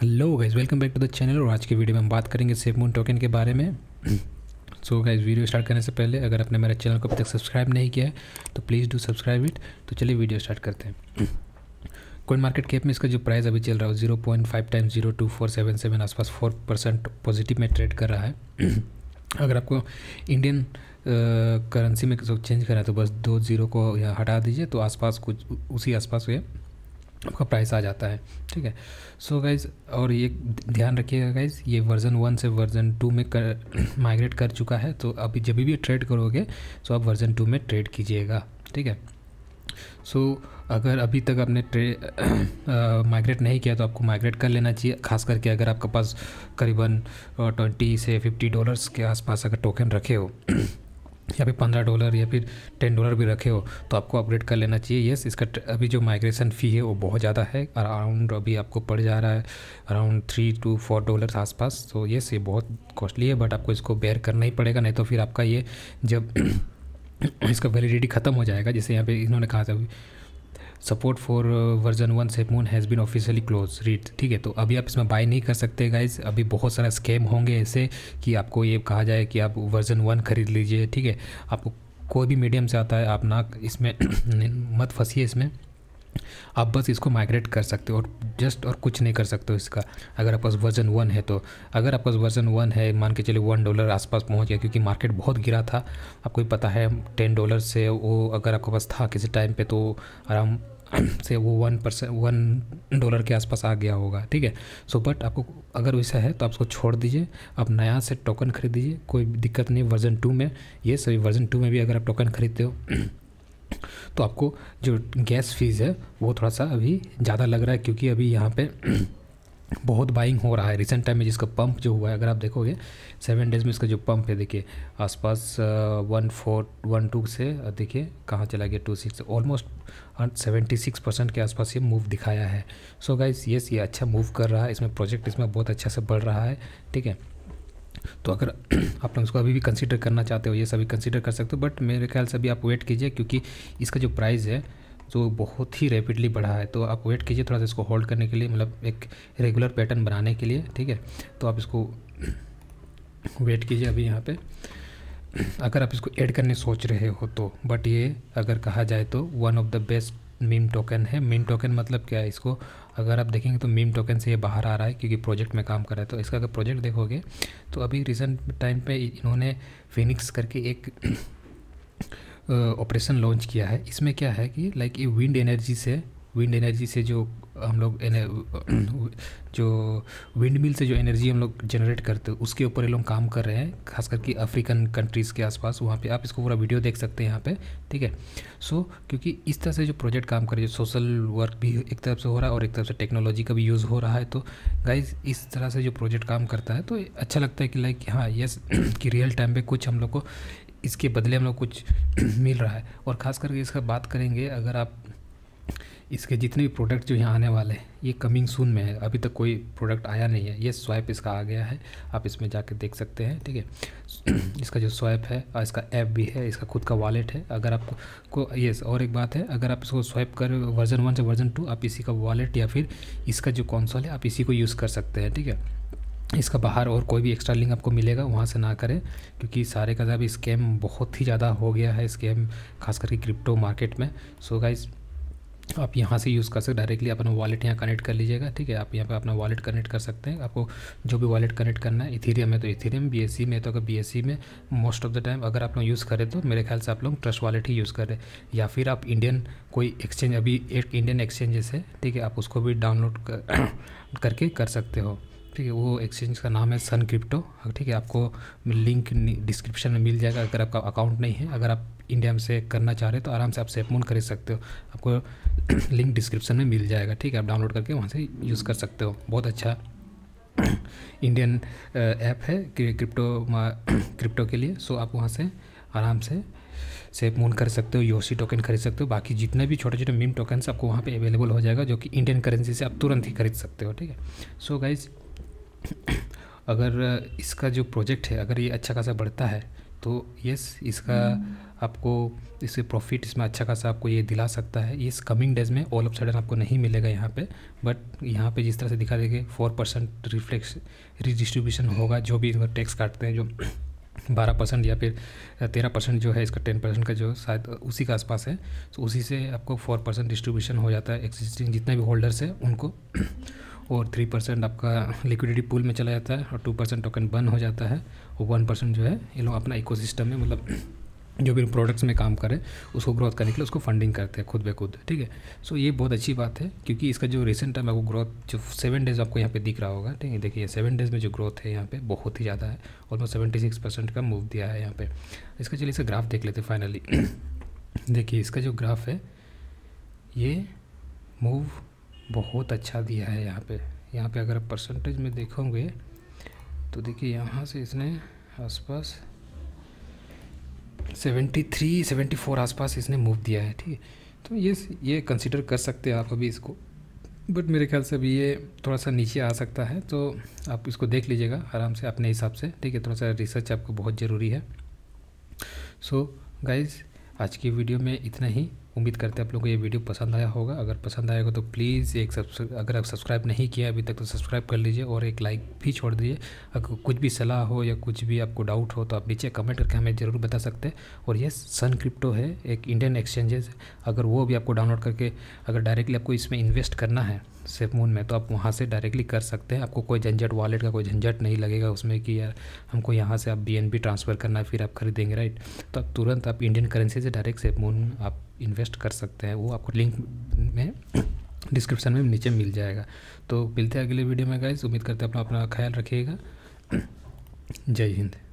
Hello guys, welcome back to the channel. और आज के वीडियो में हम बात करेंगे सेफमून टोकन के बारे में। सो गाइस, वीडियो स्टार्ट करने से पहले अगर आपने मेरे चैनल को अभी तक सब्सक्राइब नहीं किया है तो प्लीज़ डू सब्सक्राइब इट। तो चलिए वीडियो स्टार्ट करते हैं। कॉइन मार्केट कैप में इसका जो प्राइस अभी चल रहा है 0.5 × 0.2477 आसपास 4% पॉजिटिव में ट्रेड कर रहा है। अगर आपको इंडियन करेंसी में कुछ चेंज करना है तो बस 2 0 को हटा दीजिए तो आसपास कुछ उसी आसपास ये आपका प्राइस आ जाता है, ठीक है। सो गाइज़, और ये ध्यान रखिएगा गाइज़, ये वर्जन 1 से वर्जन 2 में माइग्रेट कर चुका है। तो अभी जब भी ट्रेड करोगे तो आप वर्जन 2 में ट्रेड कीजिएगा, ठीक है। सो अगर अभी तक आपने माइग्रेट नहीं किया तो आपको माइग्रेट कर लेना चाहिए, खास करके अगर आपके पास करीबन 20 से $50 के आसपास अगर टोकन रखे हो या फिर $15 या फिर $10 भी रखे हो तो आपको अपग्रेड कर लेना चाहिए। यस, इसका अभी जो माइग्रेशन फ़ी है वो बहुत ज़्यादा है, अराउंड अभी आपको पड़ जा रहा है अराउंड $3 to $4 आसपास। तो यस, ये बहुत कॉस्टली है, बट आपको इसको बेयर करना ही पड़ेगा, नहीं तो फिर आपका ये जब इसका वैलिडिटी ख़त्म हो जाएगा। जैसे यहाँ पे इन्होंने कहा था अभी support for version 1 SafeMoon has been officially close read, ठीक है। तो अभी आप इसमें बाय नहीं कर सकते गाइज, अभी बहुत सारा स्कैम होंगे ऐसे कि आपको ये कहा जाए कि आप वर्जन 1 ख़रीद लीजिए, ठीक है। आपको कोई भी मीडियम से आता है, आप ना इसमें मत फंसिए। इसमें आप बस इसको माइग्रेट कर सकते हो और जस्ट और कुछ नहीं कर सकते हो इसका, अगर आपके पास वर्जन 1 है तो। अगर आपके पास वर्जन 1 है, मान के चलिए $1 आसपास पहुंच गया, क्योंकि मार्केट बहुत गिरा था, आपको भी पता है। $10 से वो अगर आपके पास था किसी टाइम पे तो आराम से वो $1 के आसपास आ गया होगा, ठीक है। सो बट आपको अगर वैसा है तो आप उसको छोड़ दीजिए, आप नया से टोकन खरीदिए, कोई दिक्कत नहीं। वर्जन 2 में ये सभी वर्जन 2 में भी अगर आप टोकन खरीदते हो तो आपको जो गैस फीस है वो थोड़ा सा अभी ज़्यादा लग रहा है, क्योंकि अभी यहाँ पे बहुत बाइंग हो रहा है रिसेंट टाइम में। जिसका पंप जो हुआ है, अगर आप देखोगे 7 डेज़ में इसका जो पंप है, देखिए आसपास 1.4 1.2 से देखिए कहाँ चला गया 2.6, ऑलमोस्ट 76% के आसपास ये मूव दिखाया है। सो गाइज यस, ये अच्छा मूव कर रहा है, इसमें प्रोजेक्ट इसमें बहुत अच्छा से बढ़ रहा है, ठीक है। तो अगर आप लोग उसको अभी भी कंसीडर करना चाहते हो, ये सभी कंसीडर कर सकते हो, बट मेरे ख्याल से अभी आप वेट कीजिए, क्योंकि इसका जो प्राइस है जो बहुत ही रैपिडली बढ़ा है। तो आप वेट कीजिए थोड़ा सा इसको होल्ड करने के लिए, मतलब एक रेगुलर पैटर्न बनाने के लिए, ठीक है। तो आप इसको वेट कीजिए अभी यहाँ पे, अगर आप इसको ऐड करने सोच रहे हो तो। बट ये अगर कहा जाए तो one of the best meme token है। मीम टोकन मतलब क्या है, इसको अगर आप देखेंगे तो मीम टोकन से ये बाहर आ रहा है, क्योंकि प्रोजेक्ट में काम कर रहा है। तो इसका अगर प्रोजेक्ट देखोगे तो अभी रिसेंट टाइम पे इन्होंने फिनिक्स करके एक ऑपरेशन लॉन्च किया है। इसमें क्या है कि लाइक ये विंड एनर्जी से जो हम लोग जो विंड मिल से जो एनर्जी हम लोग जनरेट करते हैं उसके ऊपर ये लोग काम कर रहे हैं, खास करके अफ्रीकन कंट्रीज़ के आसपास। वहाँ पे आप इसको पूरा वीडियो देख सकते हैं यहाँ पे, ठीक है। सो क्योंकि इस तरह से जो प्रोजेक्ट काम कर रहे हैं, सोशल वर्क भी एक तरफ से हो रहा है और एक तरफ से टेक्नोलॉजी का भी यूज़ हो रहा है। तो गाइज इस तरह से जो प्रोजेक्ट काम करता है तो अच्छा लगता है कि लाइक हाँ यस कि रियल टाइम पर कुछ हम लोग को इसके बदले हम लोग कुछ मिल रहा है। और ख़ास करके इसका बात करेंगे, अगर आप इसके जितने भी प्रोडक्ट जो यहाँ आने वाले हैं ये कमिंग सून में है, अभी तक कोई प्रोडक्ट आया नहीं है। ये स्वाइप इसका आ गया है, आप इसमें जाके देख सकते हैं, ठीक है। इसका जो स्वाइप है और इसका ऐप भी है, इसका खुद का वॉलेट है। अगर आपको यस, और एक बात है, अगर आप इसको स्वाइप कर वर्जन 1 से वर्जन 2 आप इसी का वॉलेट या फिर इसका जो कंसोल है आप इसी को यूज़ कर सकते हैं, ठीक है। इसका बाहर और कोई भी एक्स्ट्रा लिंक आपको मिलेगा वहाँ से ना करें, क्योंकि सारे का अभी स्कैम बहुत ही ज़्यादा हो गया है, स्कैम खास करके क्रिप्टो मार्केट में। सो गाइज आप यहाँ से यूज़ कर सकते, डायरेक्टली अपना वॉलेट यहाँ कनेक्ट कर लीजिएगा, ठीक है। आप यहाँ पे अपना वॉलेट कनेक्ट कर सकते हैं, आपको जो भी वॉलेट कनेक्ट करना है। इथेरियम में तो इथेरियम, BSC में तो अगर BSC में मोस्ट ऑफ द टाइम अगर आप लोग यूज़ करें तो मेरे ख्याल से आप लोग ट्रस्ट वॉलेट ही यूज़ करें, या फिर आप इंडियन कोई एक्सचेंज, अभी एक इंडियन एक्सचेंज जैसे, ठीक है, आप उसको भी डाउनलोड करके कर सकते हो, ठीक है। वो एक्सचेंज का नाम है सन क्रिप्टो, ठीक है। आपको लिंक डिस्क्रिप्शन में मिल जाएगा अगर आपका अकाउंट नहीं है। अगर आप इंडिया में से करना चाह रहे हो तो आराम से आप सेफमून खरीद सकते हो, आपको लिंक डिस्क्रिप्शन में मिल जाएगा, ठीक है। आप डाउनलोड करके वहाँ से यूज़ कर सकते हो। बहुत अच्छा इंडियन ऐप है क्रिप्टो के लिए। सो आप वहाँ से आराम से सेफमून कर सकते हो, योशी टोकन खरीद सकते हो, बाकी जितने भी छोटे छोटे मीम टोकन्स आपको वहाँ पे अवेलेबल हो जाएगा, जो कि इंडियन करेंसी से आप तुरंत ही खरीद सकते हो, ठीक है। सो गाइज अगर इसका जो प्रोजेक्ट है अगर ये अच्छा खासा बढ़ता है तो यस, इसका आपको इससे प्रॉफिट इसमें अच्छा खासा आपको ये दिला सकता है। इस कमिंग डेज में ऑल ऑफ सडन आपको नहीं मिलेगा यहाँ पे, बट यहाँ पे जिस तरह से दिखा देंगे 4% रिफ्लेक्स रिडिस्ट्रीब्यूशन होगा, जो भी इसमें टैक्स काटते हैं जो 12% या फिर 13% जो है इसका 10% का जो शायद उसी के आसपास है, तो उसी से आपको 4% डिस्ट्रीब्यूशन हो जाता है एक्जिस्टिंग जितने भी होल्डर्स है उनको, और 3% आपका लिक्विडिटी पूल में चला जाता है, और 2% टोकन बर्न हो जाता है, और 1% जो है ये लोग अपना इकोसिस्टम में मतलब जो भी प्रोडक्ट्स में काम करें उसको ग्रोथ करने के लिए उसको फंडिंग करते हैं खुद ब खुद। ठीक है, सो ये बहुत अच्छी बात है क्योंकि इसका जो रिसेंट टाइम आपको ग्रोथ जो 7 डेज़ आपको यहाँ पे दिख रहा होगा। ठीक है, देखिए 7 डेज़ में जो ग्रोथ है यहाँ पे बहुत ही ज़्यादा है, ऑलमोस्ट 76% का मूव दिया है यहाँ पे। इसका चलिए इसका ग्राफ देख लेते फाइनली। देखिए इसका जो ग्राफ है ये मूव बहुत अच्छा दिया है यहाँ पे। अगर आप परसेंटेज में देखोगे तो देखिए यहाँ से इसने आसपास 73-74 आसपास इसने मूव दिया है। ठीक है, तो ये कंसिडर कर सकते हैं आप अभी इसको, बट मेरे ख्याल से अभी ये थोड़ा सा नीचे आ सकता है, तो आप इसको देख लीजिएगा आराम से अपने हिसाब से। ठीक है, थोड़ा सा रिसर्च आपको बहुत ज़रूरी है। सो गाइज़ आज की वीडियो में इतना ही। उम्मीद करते हैं आप लोगों को ये वीडियो पसंद आया होगा। अगर पसंद आएगा तो प्लीज़ अगर आप सब्सक्राइब नहीं किया अभी तक तो सब्सक्राइब कर लीजिए, और एक लाइक भी छोड़ दीजिए। अगर कुछ भी सलाह हो या कुछ भी आपको डाउट हो तो आप नीचे कमेंट करके हमें ज़रूर बता सकते हैं। और ये सन क्रिप्टो है एक इंडियन एक्सचेंजेस, अगर वो भी आपको डाउनलोड करके अगर डायरेक्टली आपको इसमें इन्वेस्ट करना है सेफमून में तो आप वहाँ से डायरेक्टली कर सकते हैं। आपको कोई झंझट, वॉलेट का कोई झंझट नहीं लगेगा उसमें कि यार हमको यहाँ से आप BNB ट्रांसफ़र करना है फिर आप खरीदेंगे, राइट। तो आप तुरंत आप इंडियन करेंसी से डायरेक्ट सेफमून में आप इन्वेस्ट कर सकते हैं। वो आपको लिंक में डिस्क्रिप्शन में नीचे मिल जाएगा। तो मिलते हैं अगले वीडियो में गाइस, उम्मीद करते हैं अपना ख्याल रखिएगा। जय हिंद।